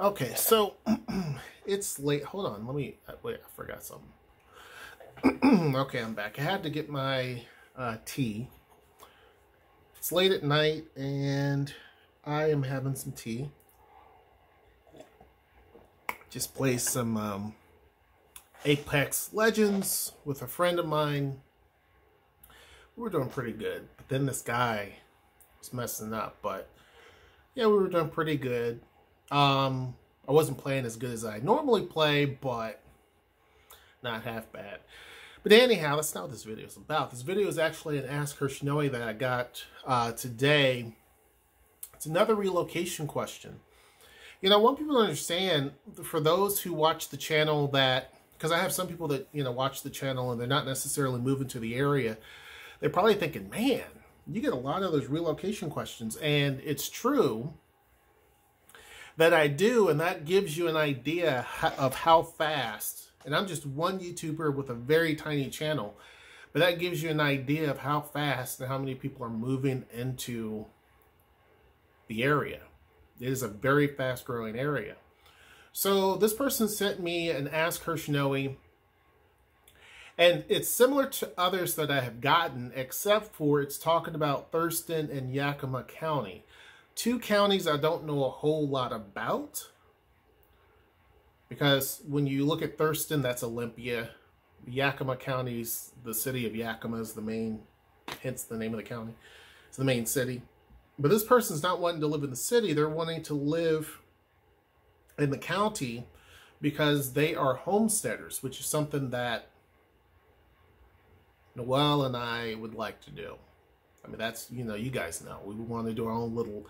Okay, so it's late. Hold on, let me... Wait, I forgot something. Okay, I'm back. I had to get my tea. It's late at night, and I am having some tea. Just played some Apex Legends with a friend of mine. We were doing pretty good, but then this guy was messing up. But yeah, we were doing pretty good. I wasn't playing as good as I normally play, but not half bad. But anyhow, that's not what this video is about. This video is actually an Ask HershNoeie that I got today. It's another relocation question. You know, I want people to understand, for those who watch the channel that, because I have some people that, you know, watch the channel and they're not necessarily moving to the area, they're probably thinking, man, you get a lot of those relocation questions. And it's true that I do, and that gives you an idea of how fast. And I'm just one YouTuber with a very tiny channel, but that gives you an idea of how fast and how many people are moving into the area. It is a very fast growing area. So this person sent me an Ask HershNoeie, and it's similar to others that I have gotten, except for it's talking about Thurston and Yakima County. Two counties I don't know a whole lot about, because when you look at Thurston, that's Olympia. Yakima County's, the city of Yakima is the main, hence the name of the county. It's the main city. But this person's not wanting to live in the city. They're wanting to live in the county because they are homesteaders, which is something that Noelle and I would like to do. I mean, that's, you know, you guys know. We want to do our own little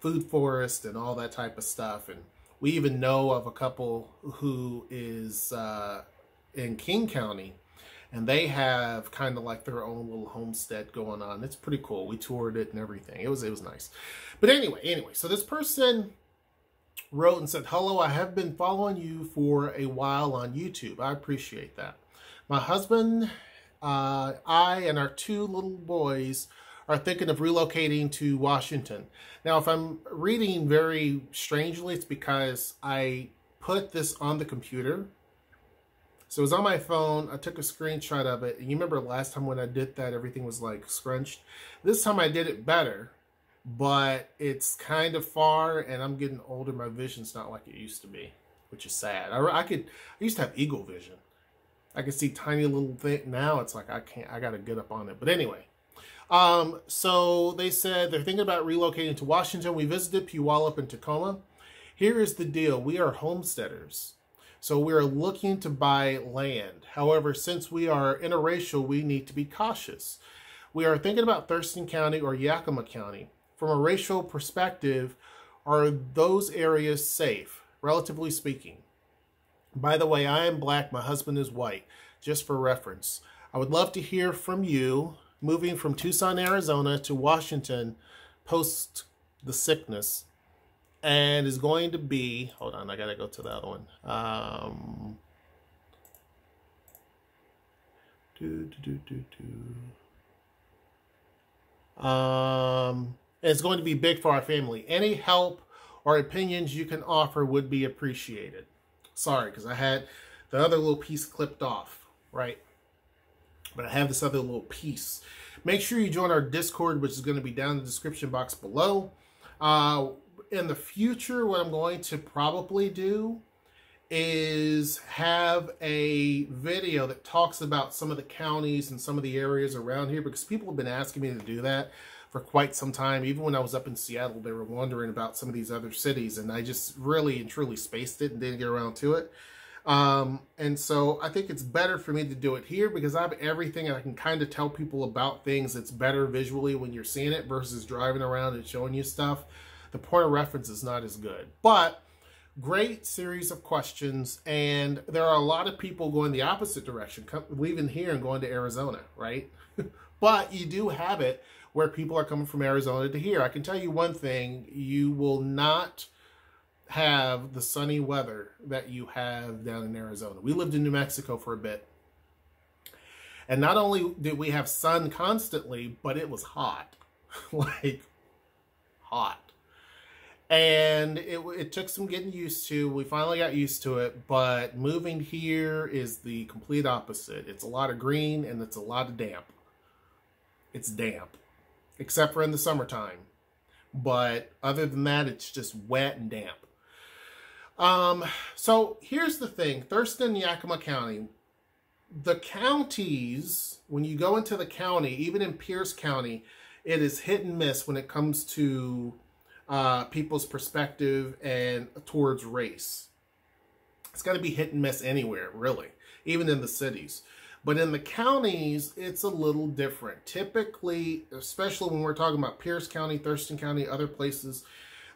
food forest and all that type of stuff. And we even know of a couple who is in King County, and they have kind of like their own little homestead going on. It's pretty cool. We toured it and everything. It was nice. But anyway, so this person wrote and said, "Hello, I have been following you for a while on YouTube. I appreciate that. My husband, I, and our two little boys are thinking of relocating to Washington." Now, if I'm reading very strangely, it's because I put this on the computer. So it was on my phone. I took a screenshot of it. And you remember last time when I did that, everything was like scrunched. This time I did it better, but it's kind of far, and I'm getting older. My vision's not like it used to be, which is sad. I used to have eagle vision. I could see tiny little thing. Now it's like, I can't, I gotta get up on it. But anyway, so they said they're thinking about relocating to Washington. We visited Puyallup and Tacoma. Here is the deal. We are homesteaders, so we are looking to buy land. However, since we are interracial, we need to be cautious. We are thinking about Thurston County or Yakima County. From a racial perspective, are those areas safe, relatively speaking? By the way, I am black. My husband is white, just for reference. I would love to hear from you. Moving from Tucson, Arizona to Washington post the sickness, and is going to be, hold on, I gotta go to the other one. It's going to be big for our family. Any help or opinions you can offer would be appreciated. Sorry, because I had the other little piece clipped off, right? But I have this other little piece. Make sure you join our Discord, which is going to be down in the description box below. In the future, what I'm going to probably do is have a video that talks about some of the counties and some of the areas around here, because people have been asking me to do that for quite some time. Even when I was up in Seattle, they were wondering about some of these other cities, and I just really and truly spaced it and didn't get around to it. And so I think it's better for me to do it here, because I have everything and I can kind of tell people about things. It's better visually when you're seeing it versus driving around and showing you stuff. The point of reference is not as good, but great series of questions. And there are a lot of people going the opposite direction, leaving here and going to Arizona, right? But you do have it where people are coming from Arizona to here. I can tell you one thing, you will not have the sunny weather that you have down in Arizona. We lived in New Mexico for a bit, and not only did we have sun constantly, but it was hot. Like hot. And it took some getting used to. We finally got used to it, but moving here is the complete opposite. It's a lot of green and it's a lot of damp. It's damp, except for in the summertime. But other than that, it's just wet and damp. So here's the thing. Thurston, Yakima County. The counties, when you go into the county, even in Pierce County, it is hit and miss when it comes to people's perspective and towards race. It's got to be hit and miss anywhere, really, even in the cities. But in the counties, it's a little different. Typically, especially when we're talking about Pierce County, Thurston County, other places,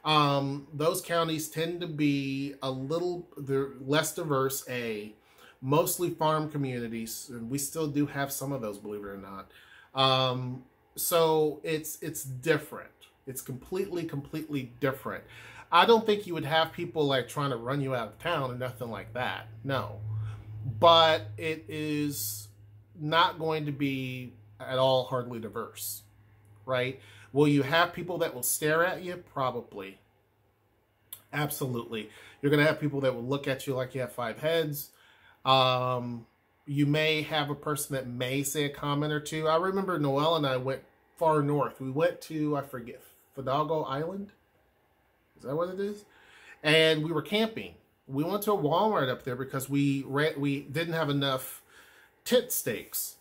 those counties tend to be they're less diverse, mostly farm communities, and we still do have some of those, believe it or not. So it's different. It's completely different. I don't think you would have people like trying to run you out of town or nothing like that. No. But it is not going to be at all hardly diverse, right? Will you have people that will stare at you? Probably. Absolutely. You're going to have people that will look at you like you have five heads. You may have a person that may say a comment or two. I remember Noelle and I went far north. We went to, I forget, Fidalgo Island? Is that what it is? And we were camping. We went to a Walmart up there because we didn't have enough tent stakes.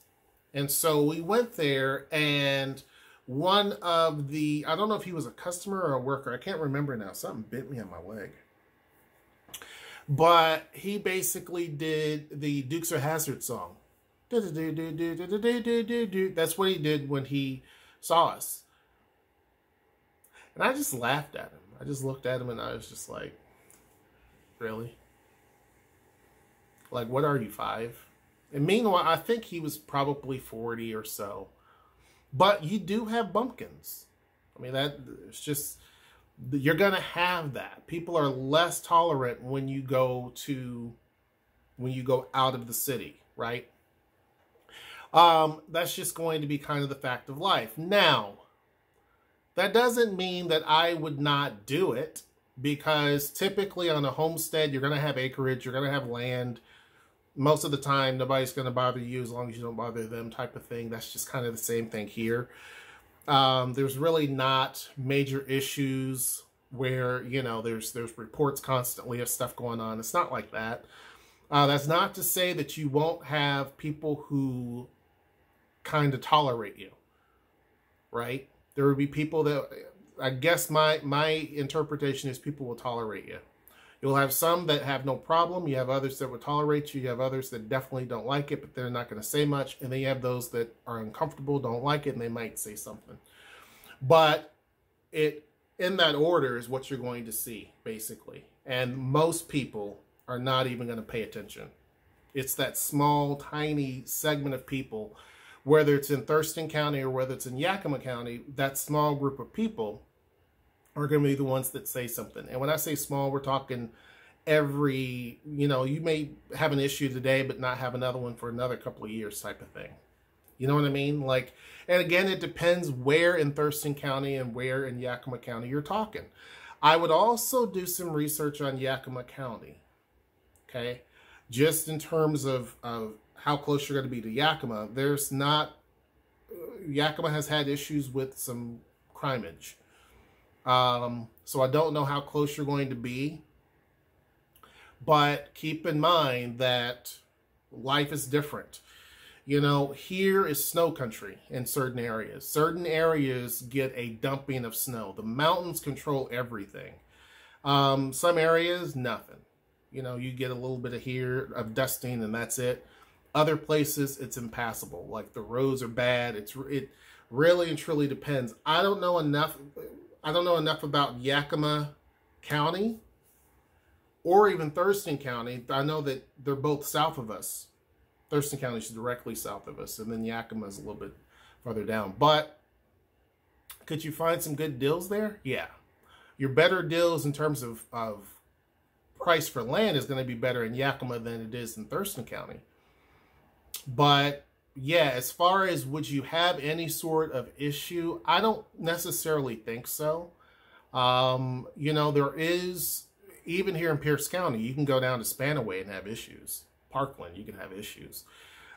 And so we went there, and one of the, I don't know if he was a customer or a worker, I can't remember now. Something bit me on my leg. But he basically did the Dukes of Hazzard song. That's what he did when he saw us. And I just laughed at him. I just looked at him and I was just like, really? Like, what are you, five? And meanwhile, I think he was probably 40 or so. But you do have bumpkins. I mean, it's just, you're going to have that. People are less tolerant when you go to, when you go out of the city, right? That's just going to be kind of the fact of life. Now, that doesn't mean that I would not do it, because typically on a homestead, you're going to have acreage, you're going to have land. Most of the time, nobody's going to bother you as long as you don't bother them, type of thing. That's just kind of the same thing here. There's really not major issues where, you know, there's reports constantly of stuff going on. It's not like that. That's not to say that you won't have people who kind of tolerate you, right? There would be people that, I guess my interpretation is, people will tolerate you. You'll have some that have no problem. You have others that will tolerate you. You have others that definitely don't like it, but they're not going to say much. And then you have those that are uncomfortable, don't like it, and they might say something. But it, in that order, is what you're going to see, basically. And most people are not even going to pay attention. It's that small, tiny segment of people, whether it's in Thurston County or whether it's in Yakima County, that small group of people are going to be the ones that say something. And when I say small, we're talking every, you know, you may have an issue today, but not have another one for another couple of years, type of thing. You know what I mean? Like, and again, it depends where in Thurston County and where in Yakima County you're talking. I would also do some research on Yakima County, okay? Just in terms of how close you're going to be to Yakima. There's not, Yakima has had issues with some crimeage. So I don't know how close you're going to be, but keep in mind that life is different. You know, here is snow country in certain areas. Certain areas get a dumping of snow. The mountains control everything. Some areas, nothing. You know, you get a little bit of here of dusting and that's it. Other places, it's impassable. Like, the roads are bad. It really and truly depends. I don't know enough about Yakima County or even Thurston County. I know that they're both south of us. Thurston County is directly south of us, and then Yakima is a little bit farther down. But could you find some good deals there? Yeah. Your better deals in terms of price for land is going to be better in Yakima than it is in Thurston County. But yeah, as far as would you have any sort of issue, I don't necessarily think so. You know, there is, even here in Pierce County, you can go down to Spanaway and have issues. Parkland, you can have issues.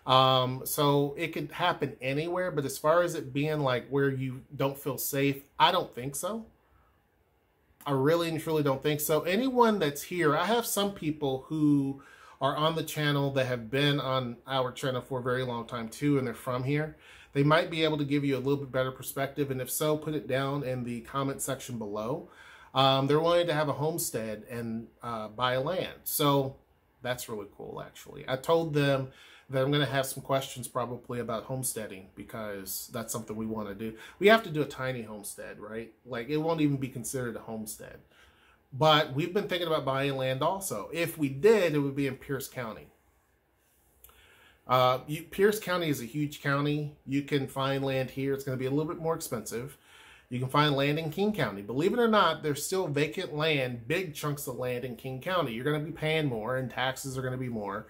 So it could happen anywhere, but as far as it being like where you don't feel safe, I don't think so. I really and truly don't think so. Anyone that's here, I have some people who are on the channel that have been on our channel for a very long time too, and they're from here. They might be able to give you a little bit better perspective, and if so, put it down in the comment section below. They're wanting to have a homestead and buy land. So that's really cool, actually. I told them that I'm going to have some questions probably about homesteading, because that's something we want to do. We have to do a tiny homestead, right? Like, it won't even be considered a homestead. But we've been thinking about buying land also. If we did, it would be in Pierce County. Pierce County is a huge county. You can find land here. It's going to be a little bit more expensive. You can find land in King County. Believe it or not, there's still vacant land, big chunks of land in King County. You're going to be paying more, and taxes are going to be more.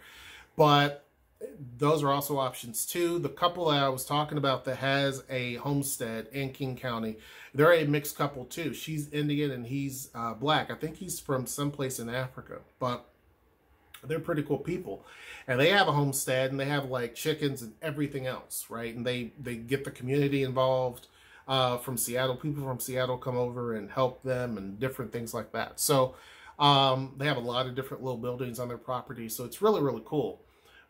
But those are also options too. The couple that I was talking about that has a homestead in King County, they're a mixed couple too. She's Indian and he's black. I think he's from someplace in Africa, but they're pretty cool people. And they have a homestead, and they have like chickens and everything else, right? And they get the community involved from Seattle. People from Seattle come over and help them and different things like that. So they have a lot of different little buildings on their property. So it's really, really cool.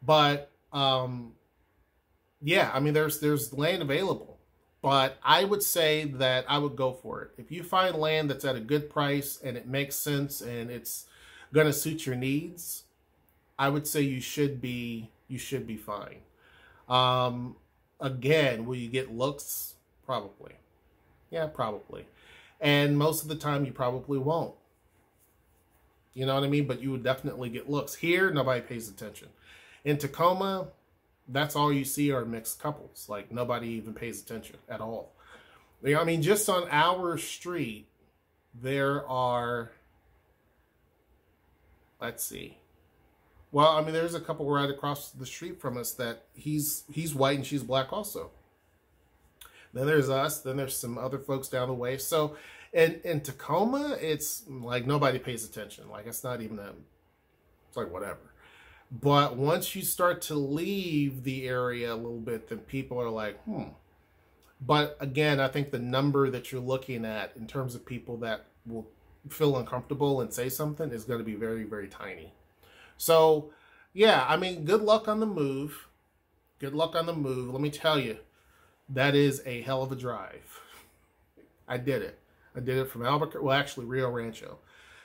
But, yeah, I mean, there's land available, but I would say that I would go for it. If you find land that's at a good price and it makes sense and it's going to suit your needs, I would say you should be fine. Again, will you get looks? Probably. Yeah, probably. And most of the time you probably won't. You know what I mean? But you would definitely get looks. Here, nobody pays attention. In Tacoma, that's all you see are mixed couples. Like, nobody even pays attention at all. I mean, just on our street, there are, let's see. Well, I mean, there's a couple right across the street from us that he's white and she's black also. Then there's us. Then there's some other folks down the way. So in Tacoma, it's like nobody pays attention. Like, it's not even it's like whatever. But once you start to leave the area a little bit, then people are like, But again, I think the number that you're looking at in terms of people that will feel uncomfortable and say something is going to be very, very tiny. So, yeah, I mean, good luck on the move. Good luck on the move. Let me tell you, that is a hell of a drive. I did it. I did it from Albuquerque, well, actually, Rio Rancho.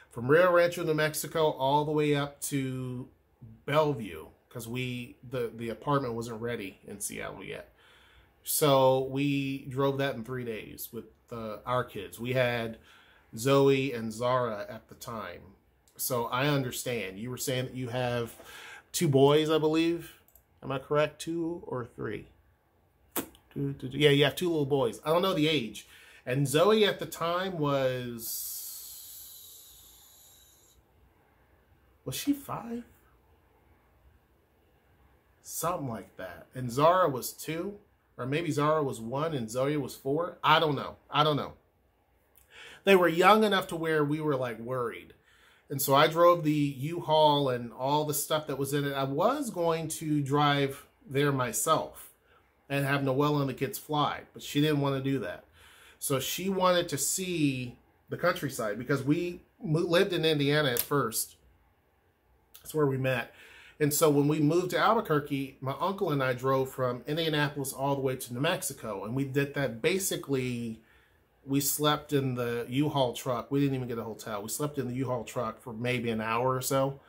From Rio Rancho, New Mexico, all the way up to Bellevue, because the apartment wasn't ready in Seattle yet, so we drove that in 3 days with our kids. We had Zoe and Zara at the time, so I understand. You were saying that you have two boys, I believe. Am I correct? Two or three? Two. Yeah, you have two little boys. I don't know the age, and Zoe at the time was she 5? Something like that. And Zara was 2, or maybe Zara was 1 and Zoe was 4. I don't know. They were young enough to where we were like worried. And so I drove the U-Haul and all the stuff that was in it. I was going to drive there myself and have Noelle and the kids fly, but she didn't want to do that. So she wanted to see the countryside, because we lived in Indiana at first. That's where we met. And so when we moved to Albuquerque, my uncle and I drove from Indianapolis all the way to New Mexico. And we did that basically, we slept in the U-Haul truck. We didn't even get a hotel. We slept in the U-Haul truck for maybe an hour or so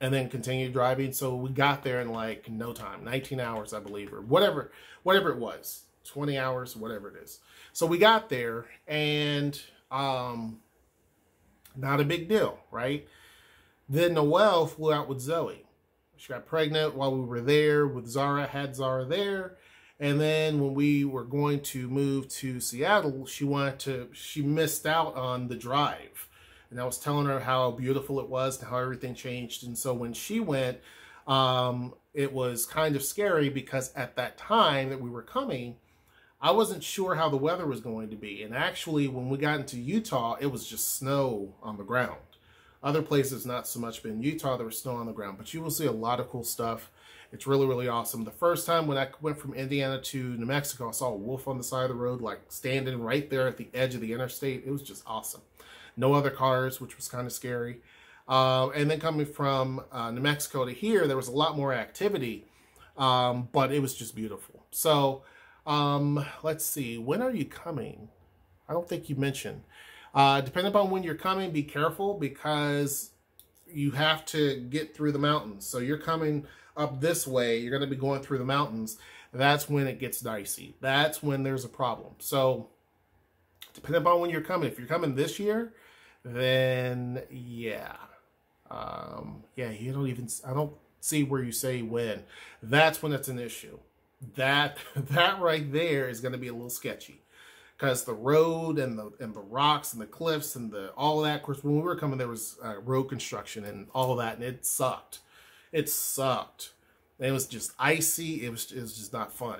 and then continued driving. So we got there in like no time, 19 hours, I believe, or whatever it was, 20 hours, whatever it is. So we got there, and not a big deal, right? Then Noelle flew out with Zoe. She got pregnant while we were there with Zara, had Zara there. And then when we were going to move to Seattle, she missed out on the drive. And I was telling her how beautiful it was and how everything changed. And so when she went, it was kind of scary, because at that time that we were coming, I wasn't sure how the weather was going to be. And actually, when we got into Utah, it was just snow on the ground. Other places, not so much, but in Utah, there was snow on the ground. But you will see a lot of cool stuff. It's really, really awesome. The first time when I went from Indiana to New Mexico, I saw a wolf on the side of the road, like standing right there at the edge of the interstate. It was just awesome. No other cars, which was kind of scary. And then coming from New Mexico to here, there was a lot more activity, but it was just beautiful. So let's see, when are you coming? I don't think you mentioned. Depending upon when you're coming, be careful because you have to get through the mountains. So you're coming up this way, you're going to be going through the mountains. That's when it gets dicey. That's when there's a problem. So depending upon when you're coming, if you're coming this year, then yeah. Yeah, you don't even, I don't see where you say when. That's when it's an issue. That right there is going to be a little sketchy because the road and the rocks and the cliffs and all that. Of course, when we were coming, there was road construction and all that, and it sucked. It sucked. It was just icy. It was just not fun.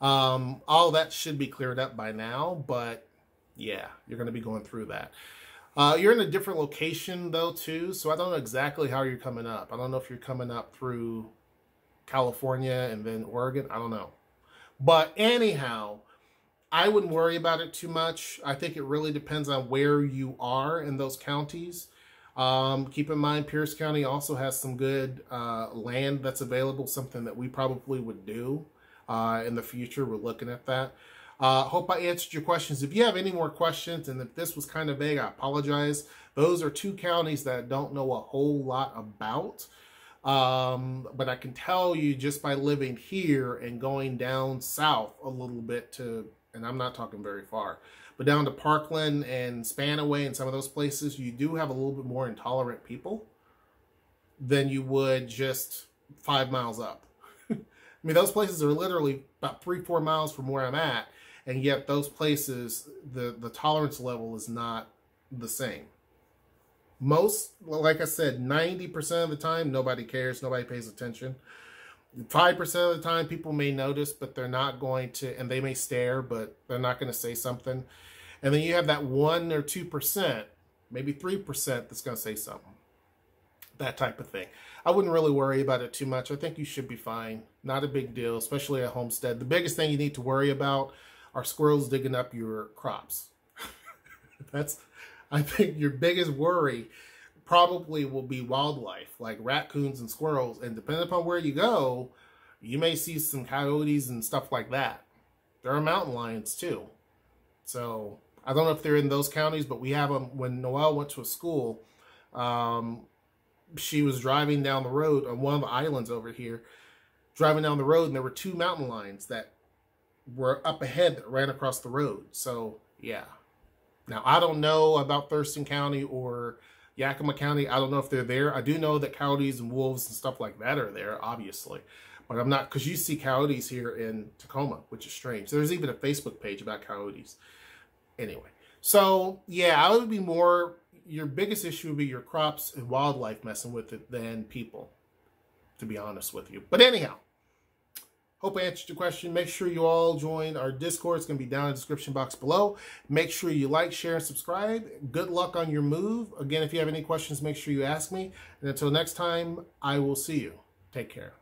All that should be cleared up by now, but yeah, you're going to be going through that. You're in a different location, though, too, so I don't know exactly how you're coming up. I don't know if you're coming up through California and then Oregon. I don't know. But anyhow, I wouldn't worry about it too much. I think it really depends on where you are in those counties. Keep in mind, Pierce County also has some good land that's available, something that we probably would do in the future. We're looking at that. Hope I answered your questions. If you have any more questions, and if this was kind of vague, I apologize. Those are two counties that I don't know a whole lot about. But I can tell you just by living here and going down south a little bit to, and I'm not talking very far, but down to Parkland and Spanaway and some of those places, you do have a little bit more intolerant people than you would just 5 miles up. I mean, those places are literally about 3-4 miles from where I'm at. And yet those places, the tolerance level is not the same. Most, like I said, 90% of the time, nobody cares. Nobody pays attention. 5% of the time, people may notice, but they're not going to, and they may stare, but they're not going to say something. And then you have that 1 or 2%, maybe 3% that's going to say something. That type of thing. I wouldn't really worry about it too much. I think you should be fine. Not a big deal, especially at Homestead. The biggest thing you need to worry about are squirrels digging up your crops. That's, I think, your biggest worry probably will be wildlife, like raccoons and squirrels. And depending upon where you go, you may see some coyotes and stuff like that. There are mountain lions too. So I don't know if they're in those counties, but we have them. When Noelle went to a school, she was driving down the road on one of the islands over here, driving down the road, and there were two mountain lions that were up ahead that ran across the road. So yeah. Now, I don't know about Thurston County or Yakima County. I don't know if they're there. I do know that coyotes and wolves and stuff like that are there, obviously. But I'm not, because you see coyotes here in Tacoma, which is strange. There's even a Facebook page about coyotes. Anyway, so yeah, I would be more, your biggest issue would be your crops and wildlife messing with it than people, to be honest with you. But anyhow, hope I answered your question. Make sure you all join our Discord. It's going to be down in the description box below. Make sure you like, share, and subscribe. Good luck on your move. Again, if you have any questions, make sure you ask me. And until next time, I will see you. Take care.